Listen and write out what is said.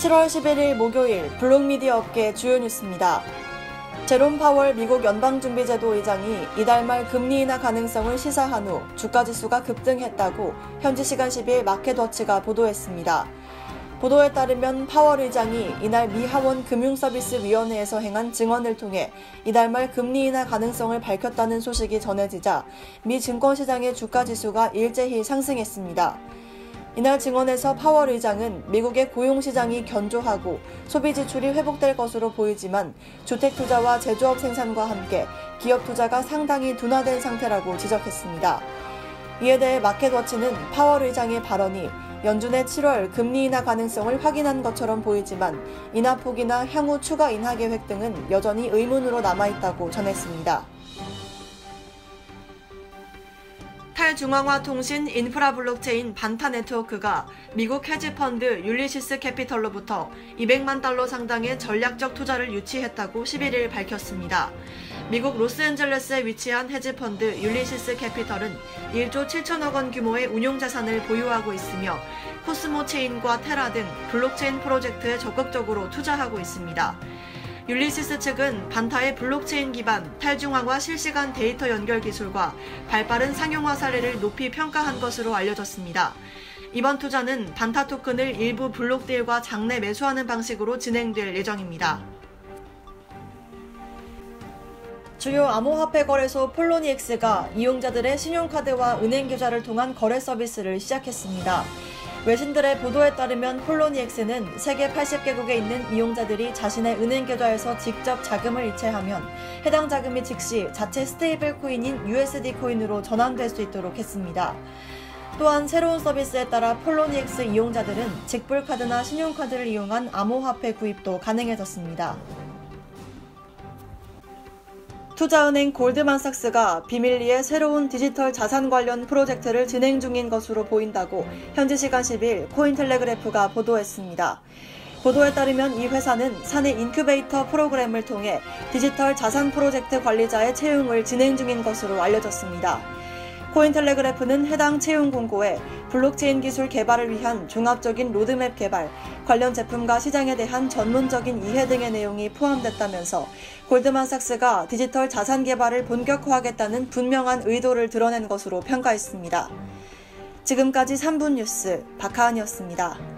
7월 11일 목요일 블록미디어 업계 주요 뉴스입니다. 제롬 파월 미국 연방준비제도 의장이 이달 말 금리 인하 가능성을 시사한 후 주가지수가 급등했다고 현지 시간 10일 마켓워치가 보도했습니다. 보도에 따르면 파월 의장이 이날 미 하원 금융서비스위원회에서 행한 증언을 통해 이달 말 금리 인하 가능성을 밝혔다는 소식이 전해지자 미 증권시장의 주가지수가 일제히 상승했습니다. 이날 증언에서 파월 의장은 미국의 고용시장이 견조하고 소비 지출이 회복될 것으로 보이지만 주택 투자와 제조업 생산과 함께 기업 투자가 상당히 둔화된 상태라고 지적했습니다. 이에 대해 마켓워치는 파월 의장의 발언이 연준의 7월 금리 인하 가능성을 확인한 것처럼 보이지만 인하 폭이나 향후 추가 인하 계획 등은 여전히 의문으로 남아있다고 전했습니다. 탈중앙화 통신 인프라 블록체인 반타 네트워크가 미국 헤지펀드 율리시스 캐피털로부터 200만 달러 상당의 전략적 투자를 유치했다고 11일 밝혔습니다. 미국 로스앤젤레스에 위치한 헤지펀드 율리시스 캐피털은 1조 7천억 원 규모의 운용자산을 보유하고 있으며 코스모 체인과 테라 등 블록체인 프로젝트에 적극적으로 투자하고 있습니다. 율리시스 측은 반타의 블록체인 기반 탈중앙화 실시간 데이터 연결 기술과 발빠른 상용화 사례를 높이 평가한 것으로 알려졌습니다. 이번 투자는 반타 토큰을 일부 블록딜과 장내 매수하는 방식으로 진행될 예정입니다. 주요 암호화폐 거래소 폴로니엑스가 이용자들의 신용카드와 은행 계좌를 통한 거래 서비스를 시작했습니다. 외신들의 보도에 따르면 폴로니엑스는 세계 80개국에 있는 이용자들이 자신의 은행 계좌에서 직접 자금을 이체하면 해당 자금이 즉시 자체 스테이블 코인인 USD 코인으로 전환될 수 있도록 했습니다. 또한 새로운 서비스에 따라 폴로니엑스 이용자들은 직불카드나 신용카드를 이용한 암호화폐 구입도 가능해졌습니다. 투자은행 골드만삭스가 비밀리에 새로운 디지털 자산 관련 프로젝트를 진행 중인 것으로 보인다고 현지 시간 10일 코인텔레그래프가 보도했습니다. 보도에 따르면 이 회사는 사내 인큐베이터 프로그램을 통해 디지털 자산 프로젝트 관리자의 채용을 진행 중인 것으로 알려졌습니다. 코인텔레그래프는 해당 채용 공고에 블록체인 기술 개발을 위한 종합적인 로드맵 개발, 관련 제품과 시장에 대한 전문적인 이해 등의 내용이 포함됐다면서 골드만삭스가 디지털 자산 개발을 본격화하겠다는 분명한 의도를 드러낸 것으로 평가했습니다. 지금까지 3분 뉴스 박하은이었습니다.